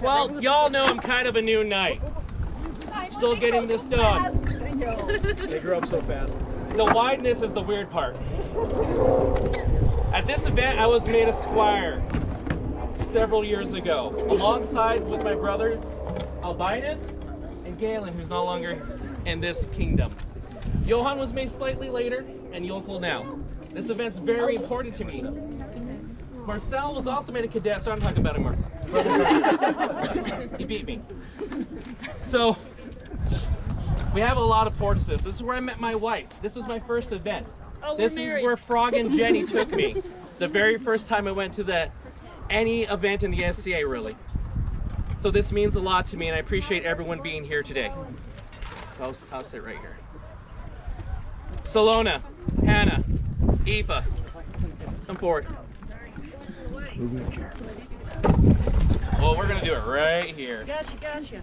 Well, y'all know I'm kind of a new knight. Still getting this done. They grow up so fast. The wideness is the weird part. At this event, I was made a squire several years ago, alongside with my brother Albinus and Galen, who's no longer in this kingdom. Johan was made slightly later, and Yolkul now. This event's very important to me. Marcel was also made a cadet, so I'm talking about him more. He beat me. So, we have a lot of porpoises. This is where I met my wife. This was my first event. Oh, this is where Frog and Jenny took me. The very first time I went to any event in the SCA, really. So this means a lot to me, and I appreciate everyone being here today. I'll sit right here. Solana, Hannah, Aoife, come forward. Well, we're gonna do it right here. Gotcha.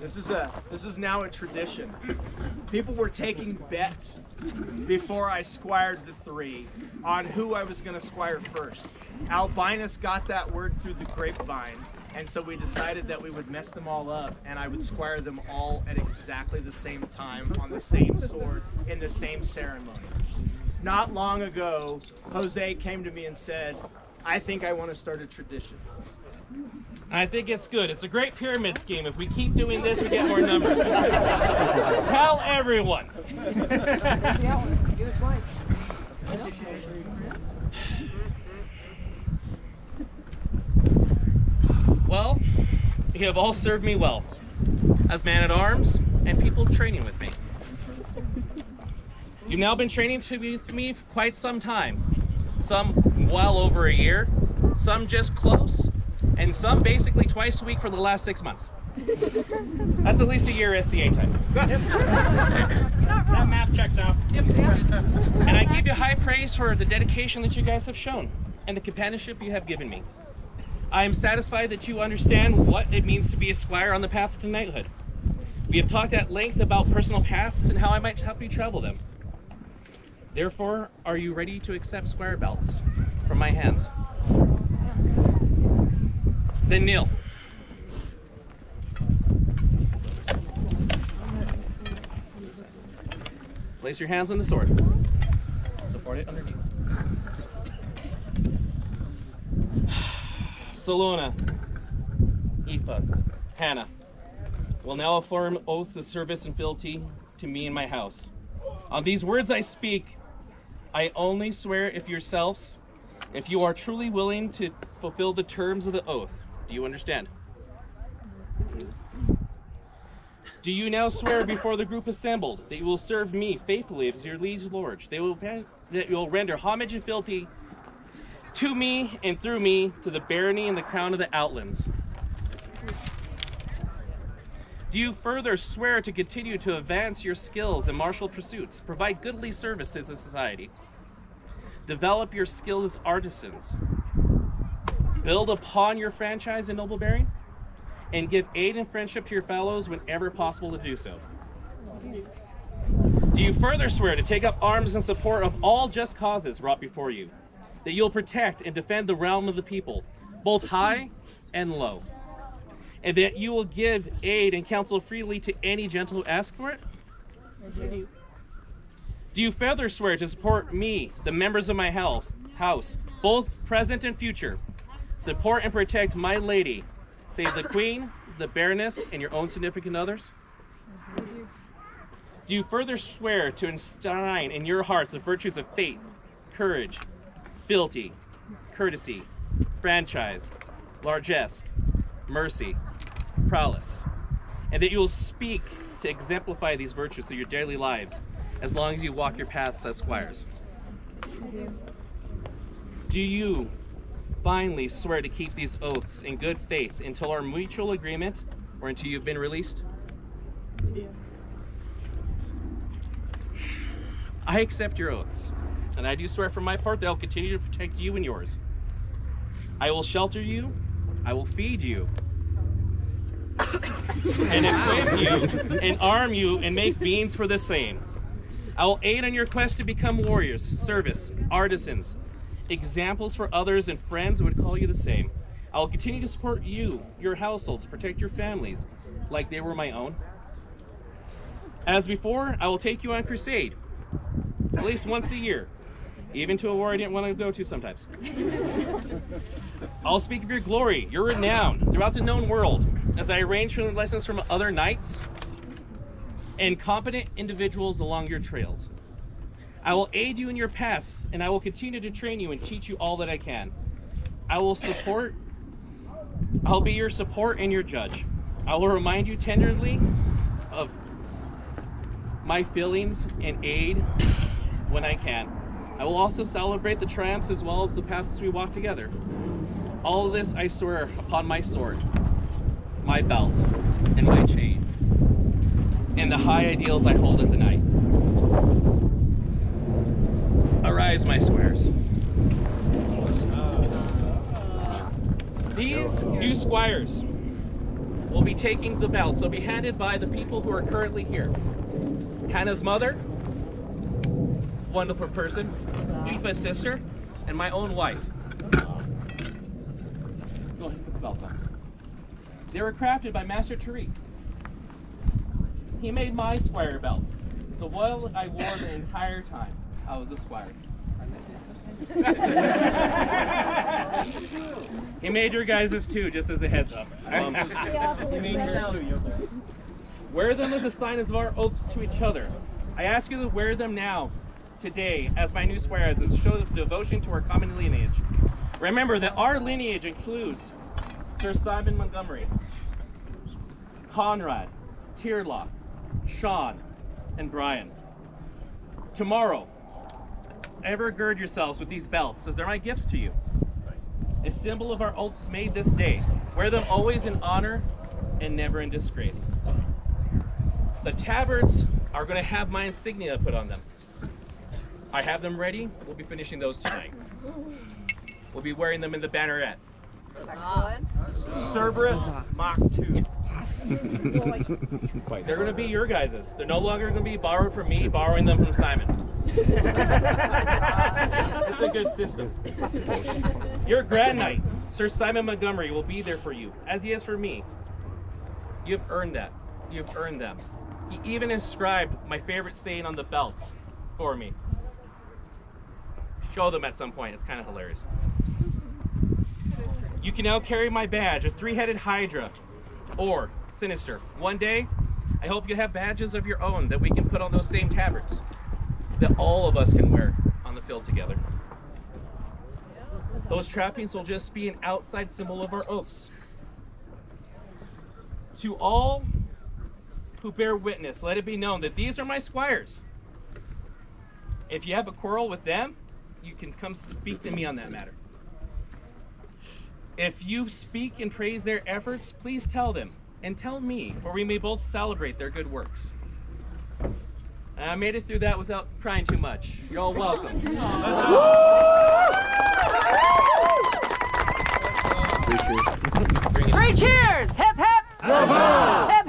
This is now a tradition. People were taking bets before I squired the three on who I was going to squire first. Albinus got that word through the grapevine, and so we decided that we would mess them all up, and I would squire them all at exactly the same time on the same sword in the same ceremony. Not long ago, Jose came to me and said, "I think I want to start a tradition." I think it's good. It's a great pyramid scheme. If we keep doing this, we get more numbers. Tell everyone. Well, you have all served me well, as man-at-arms and people training with me. You've now been training with me for quite some time. Some well over a year, some just close, and some basically twice a week for the last 6 months. That's at least a year SCA time. Yep. That math checks out. Yep. And I give you high praise for the dedication that you guys have shown and the companionship you have given me. I am satisfied that you understand what it means to be a squire on the path to knighthood. We have talked at length about personal paths and how I might help you travel them. Therefore, are you ready to accept squire belts from my hands? Then kneel. Place your hands on the sword. Support it underneath. Solana, Aoife, Hannah will now affirm oaths of service and fealty to me and my house. On these words I speak, I only swear if you are truly willing to fulfill the terms of the oath. Do you understand? Do you now swear before the group assembled that you will serve me faithfully as your liege lord? That you will render homage and fealty to me and through me to the barony and the crown of the Outlands? Do you further swear to continue to advance your skills in martial pursuits, provide goodly service to the society, develop your skills as artisans, build upon your franchise and noble bearing, and give aid and friendship to your fellows whenever possible to do so? Do you further swear to take up arms in support of all just causes brought before you, that you'll protect and defend the realm of the people, both high and low, and that you will give aid and counsel freely to any gentle who asks for it? Do you further swear to support me, the members of my house, both present and future, support and protect my lady, save the queen, the baroness, and your own significant others? Do you further swear to enshrine in your hearts the virtues of faith, courage, fealty, courtesy, franchise, largesse, mercy, prowess, and that you will speak to exemplify these virtues through your daily lives as long as you walk your paths as squires? Do you finally swear to keep these oaths in good faith until our mutual agreement or until you've been released? Yeah. I accept your oaths, and I do swear for my part that I'll continue to protect you and yours. I will shelter you, I will feed you, and equip you, and arm you, and make means for the same. I will aid on your quest to become warriors, service, artisans, examples for others and friends who would call you the same. I will continue to support you, your households, protect your families, like they were my own. As before, I will take you on crusade, at least once a year, even to a war I didn't want to go to sometimes. I'll speak of your glory, your renown, throughout the known world, as I arrange for lessons from other knights and competent individuals along your trails. I will aid you in your paths, and I will continue to train you and teach you all that I can. I'll be your support and your judge. I will remind you tenderly of my feelings and aid when I can. I will also celebrate the triumphs as well as the paths we walk together. All of this I swear upon my sword, my belt, and my chain, and the high ideals I hold as a knight. Arise, my squires. These new squires will be taking the belts. They'll be handed by the people who are currently here. Hannah's mother, wonderful person, Aoife's sister, and my own wife. Go ahead and put the belts on. They were crafted by Master Tariq. He made my squire belt, the one I wore the entire time I was a squire. He made your guys's too, just as a heads up. He made yours too, Yolkul. Wear them as a sign of our oaths to each other. I ask you to wear them now, today, as my new squires, as a show of devotion to our common lineage. Remember that our lineage includes Sir Simon Montgomery, Conrad, Tyrlock, Sean, and Brian. Tomorrow, ever gird yourselves with these belts, as they're my gifts to you. A symbol of our oaths made this day. Wear them always in honor and never in disgrace. The tabards are going to have my insignia put on them. I have them ready. We'll be finishing those tonight. We'll be wearing them in the banneret. Cerberus Mach 2. They're going to be your guys's. They're no longer going to be borrowed from me, borrowing them from Simon. It's a good system. Your Grand Knight, Sir Simon Montgomery, will be there for you, as he is for me. You've earned that. You've earned them. He even inscribed my favorite saying on the belts for me. Show them at some point. It's kind of hilarious. You can now carry my badge, a three-headed hydra, or sinister. One day, I hope you have badges of your own that we can put on those same tabards, that all of us can wear on the field together. Those trappings will just be an outside symbol of our oaths. To all who bear witness, let it be known that these are my squires. If you have a quarrel with them, you can come speak to me on that matter. If you speak and praise their efforts, please tell them and tell me, for we may both celebrate their good works. And I made it through that without crying too much. You're all welcome. Great cheers! Hip hip! Hip